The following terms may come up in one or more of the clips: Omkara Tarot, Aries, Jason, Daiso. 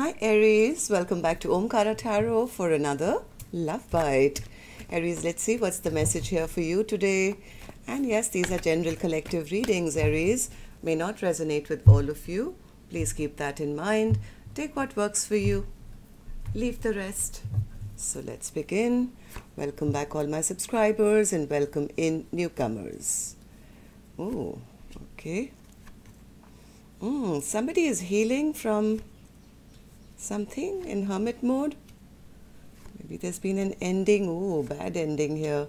Hi Aries, welcome back to Omkara Tarot for another love bite. Aries, let's see what's the message here for you today. And yes, these are general collective readings, Aries. May not resonate with all of you. Please keep that in mind. Take what works for you. Leave the rest. So let's begin. Welcome back all my subscribers and welcome in newcomers. Oh, okay. Somebody is healing from something in hermit mode. Maybe there's been an ending. Oh, bad ending here.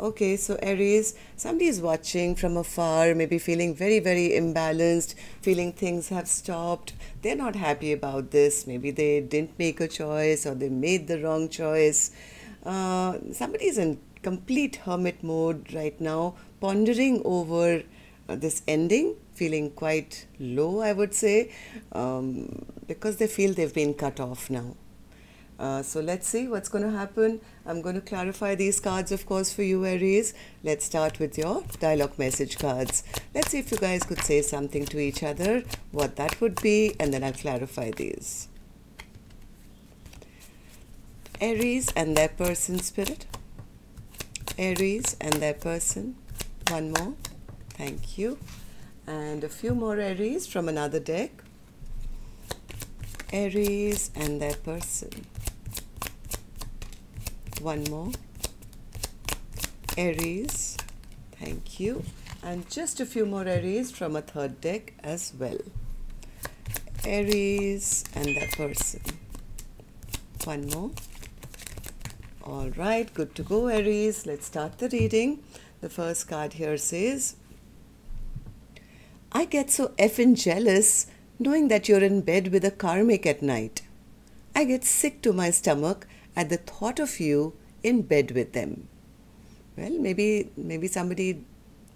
Okay, so Aries, somebody is watching from afar, maybe feeling very, very imbalanced, feeling things have stopped. They're not happy about this. Maybe they didn't make a choice or they made the wrong choice. Somebody is in complete hermit mode right now, pondering over this ending, feeling quite low, I would say, because they feel they've been cut off now. So let's see what's going to happen. I'm going to clarify these cards, of course, for you, Aries. Let's start with your dialogue message cards. Let's see if you guys could say something to each other, what that would be, and then I'll clarify these. Aries and their person, Spirit. Aries and their person. One more. Thank you. And a few more, Aries, from another deck. Aries and their person. One more. Aries. Thank you. And just a few more, Aries, from a third deck as well. Aries and their person. One more. All right. Good to go, Aries. Let's start the reading. The first card here says, I get so effing jealous knowing that you're in bed with a karmic at night. I get sick to my stomach at the thought of you in bed with them. Well, maybe somebody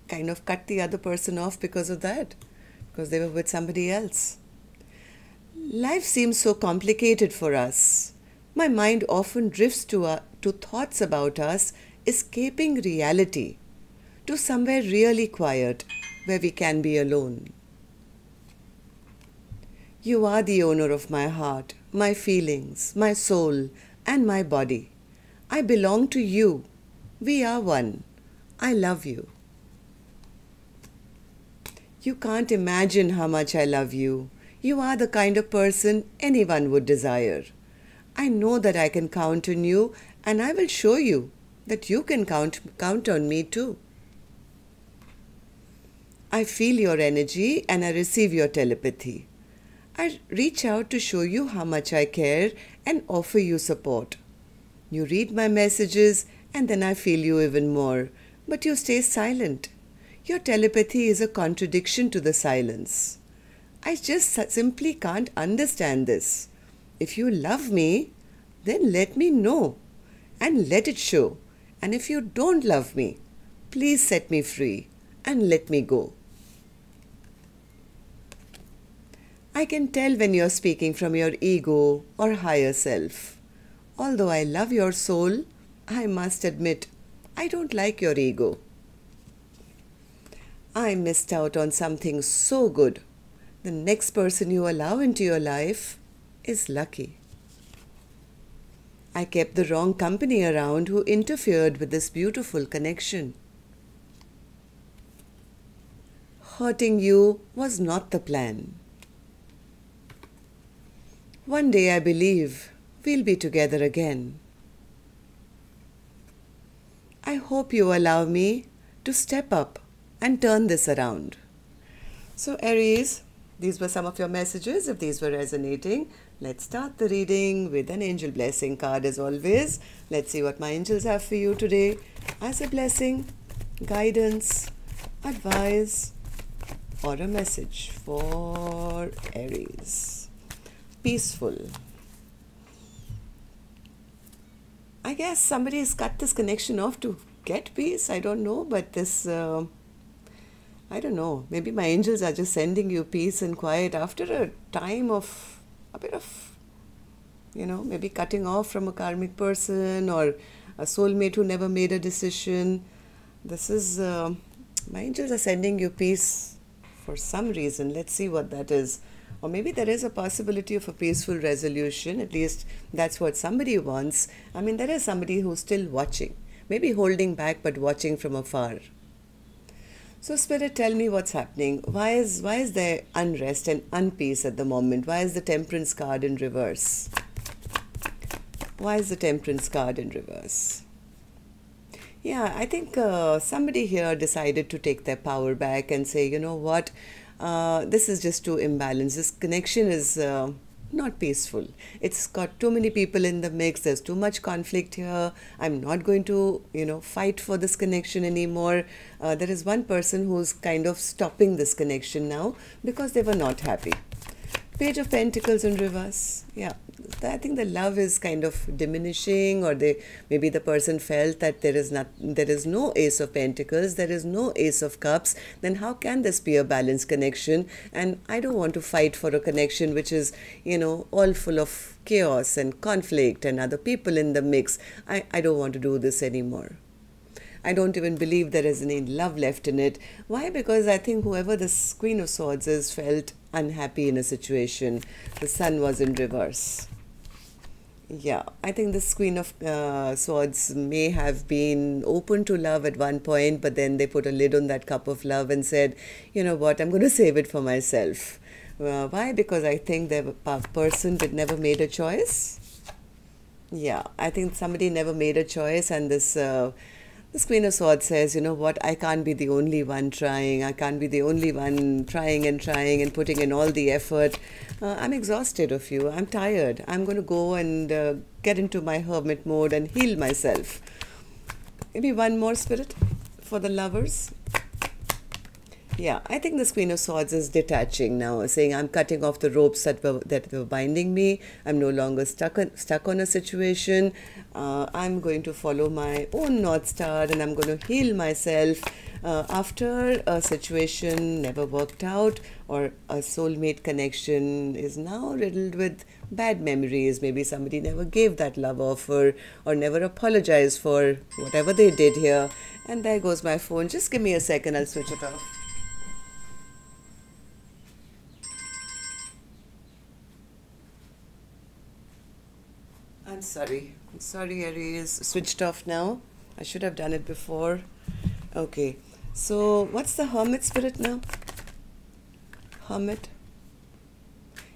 kind of cut the other person off because of that, because they were with somebody else. Life seems so complicated for us. My mind often drifts to thoughts about us escaping reality to somewhere really quiet, where we can be alone. You are the owner of my heart, my feelings, my soul, and my body. I belong to you. We are one. I love you. You can't imagine how much I love you. You are the kind of person anyone would desire. I know that I can count on you, and I will show you that you can count on me too. I feel your energy and I receive your telepathy. I reach out to show you how much I care and offer you support. You read my messages and then I feel you even more, but you stay silent. Your telepathy is a contradiction to the silence. I just simply can't understand this. If you love me, then let me know and let it show. And if you don't love me, please set me free and let me go. I can tell when you're speaking from your ego or higher self. Although I love your soul, I must admit, I don't like your ego. I missed out on something so good. The next person you allow into your life is lucky. I kept the wrong company around who interfered with this beautiful connection. Hurting you was not the plan. One day I believe we'll be together again. I hope you allow me to step up and turn this around. So Aries, these were some of your messages. If these were resonating, let's start the reading with an angel blessing card as always. Let's see what my angels have for you today as a blessing, guidance, advice, or a message for Aries. Peaceful. I guess somebody has cut this connection off to get peace. I don't know, but this, I don't know. Maybe my angels are just sending you peace and quiet after a time of a bit of, you know, maybe cutting off from a karmic person or a soulmate who never made a decision. This is, my angels are sending you peace for some reason. Let's see what that is. Or maybe there is a possibility of a peaceful resolution. At least that's what somebody wants. I mean, there is somebody who's still watching. Maybe holding back, but watching from afar. So Spirit, tell me what's happening. Why is there unrest and unpeace at the moment? Why is the Temperance card in reverse? Why is the Temperance card in reverse? Yeah, I think somebody here decided to take their power back and say, you know what, this is just too imbalanced. This connection is not peaceful. It's got too many people in the mix. There's too much conflict here. I'm not going to, you know, fight for this connection anymore. There is one person who's kind of stopping this connection now because they were not happy. Page of Pentacles in reverse. Yeah, I think the love is kind of diminishing, or maybe the person felt that there is no Ace of Pentacles, there is no Ace of Cups. Then how can this be a balanced connection? And I don't want to fight for a connection which is, you know, all full of chaos and conflict and other people in the mix. I don't want to do this anymore. I don't even believe there is any love left in it. Why? Because I think whoever this Queen of Swords is felt unhappy in a situation. The Sun was in reverse. Yeah, I think this Queen of Swords may have been open to love at one point, but then they put a lid on that cup of love and said, you know what, I'm going to save it for myself. Why? Because I think the person that never made a choice. Yeah, I think somebody never made a choice, and this Queen of Swords says, you know what, I can't be the only one trying. I can't be the only one trying and putting in all the effort. I'm exhausted of you. I'm tired. I'm going to go and get into my hermit mode and heal myself. Maybe one more, Spirit, for the lovers. Yeah, I think this Queen of Swords is detaching now, saying I'm cutting off the ropes that were binding me. I'm no longer stuck on a situation. I'm going to follow my own North Star, and I'm going to heal myself after a situation never worked out, or a soulmate connection is now riddled with bad memories. Maybe somebody never gave that love offer or never apologized for whatever they did here. And there goes my phone. Just give me a second. I'll switch it off. I'm sorry, Aries. Switched off now. I should have done it before. Okay, so what's the Hermit, Spirit, now? Hermit.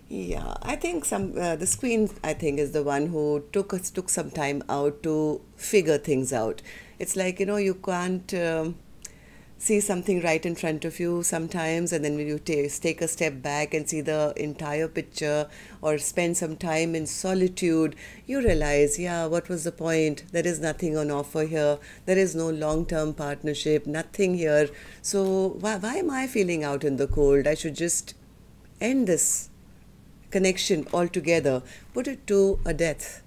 Yeah, I think this Queen, I think, is the one who took some time out to figure things out. It's like, you know, you can't see something right in front of you sometimes, and then when you take a step back and see the entire picture or spend some time in solitude, you realize, yeah, what was the point? There is nothing on offer here. There is no long-term partnership, nothing here. So why am I feeling out in the cold? I should just end this connection altogether, put it to a death,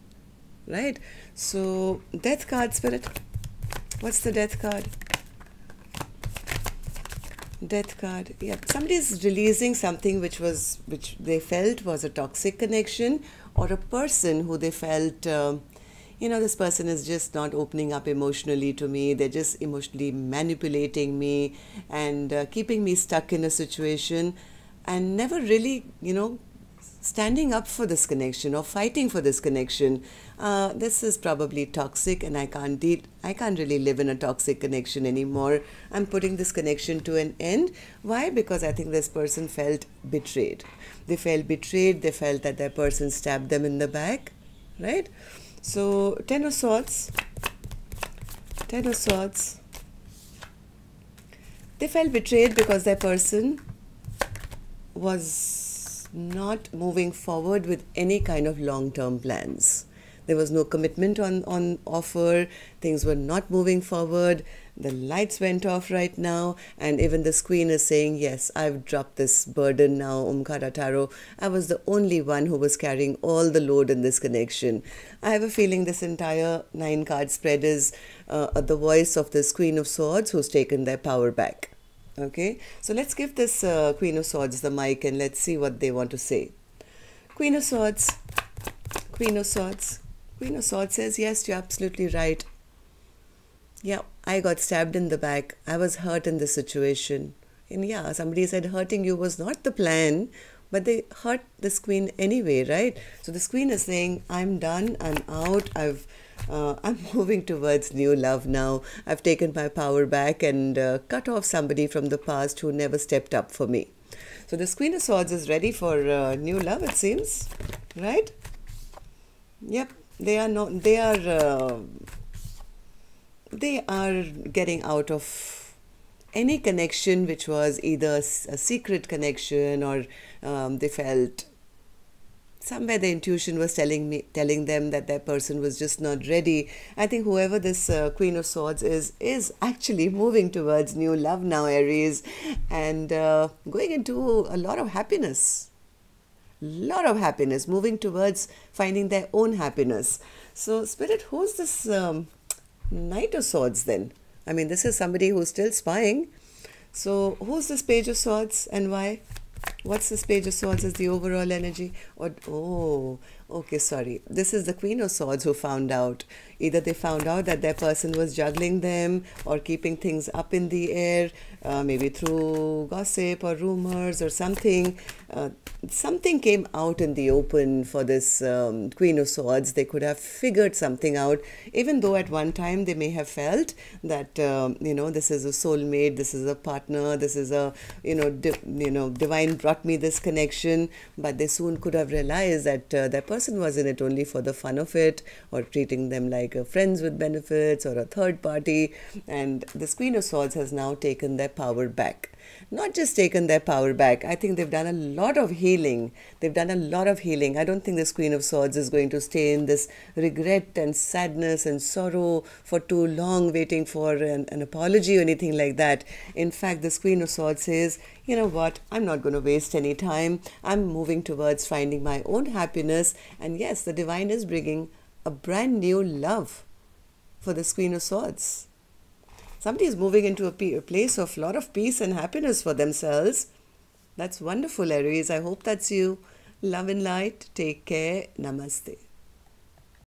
right? So death card, Spirit. What's the death card? Death card. Yeah, somebody is releasing something which they felt was a toxic connection, or a person who they felt, you know, this person is just not opening up emotionally to me. They're just emotionally manipulating me and keeping me stuck in a situation, and never really, you know, standing up for this connection or fighting for this connection. This is probably toxic, and I can't really live in a toxic connection anymore. I'm putting this connection to an end. Why? Because I think this person felt betrayed. They felt betrayed. They felt that their person stabbed them in the back, right? So Ten of Swords. Ten of Swords. They felt betrayed because their person was not moving forward with any kind of long-term plans. There was no commitment on offer. Things were not moving forward. The lights went off right now, and even this Queen is saying, yes, I've dropped this burden now, Omkara Tarot. I was the only one who was carrying all the load in this connection. I have a feeling this entire 9-card spread is the voice of this Queen of Swords who's taken their power back. Okay, so let's give this Queen of Swords the mic and let's see what they want to say. Queen of Swords, Queen of Swords, Queen of Swords says, yes, you're absolutely right. Yeah, I got stabbed in the back. I was hurt in this situation. And yeah, somebody said hurting you was not the plan, but they hurt this queen anyway, right? So this queen is saying, I'm done, I'm out, I'm moving towards new love now. I've taken my power back and cut off somebody from the past who never stepped up for me. So this Queen of Swords is ready for new love, it seems, right? Yep, they are getting out of any connection which was either a secret connection or they felt somewhere the intuition was telling them that that person was just not ready. I think whoever this Queen of Swords is actually moving towards new love now, Aries, and going into a lot of happiness. Moving towards finding their own happiness. So, Spirit, who's this Knight of Swords then? I mean, this is somebody who's still spying. So, who's this Page of Swords and why? What's this Page of Swords as the overall energy? Or, oh, okay, sorry. This is the Queen of Swords who found out. Either they found out that their person was juggling them or keeping things up in the air, maybe through gossip or rumors or something. Something came out in the open for this Queen of Swords. They could have figured something out, even though at one time they may have felt that, you know, this is a soulmate, this is a partner, this is a, divine brought me this connection, but they soon could have realized that that person was in it only for the fun of it or treating them like a friends with benefits or a third party. And this Queen of Swords has now taken their power back. Not just taken their power back. I think they've done a lot of healing. I don't think this Queen of Swords is going to stay in this regret and sadness and sorrow for too long, waiting for an apology or anything like that. In fact, this Queen of Swords says, you know what, I'm not going to waste any time. I'm moving towards finding my own happiness. And yes, the divine is bringing a brand new love for this Queen of Swords. Somebody is moving into a place of a lot of peace and happiness for themselves. That's wonderful, Aries. I hope that's you. Love and light. Take care. Namaste.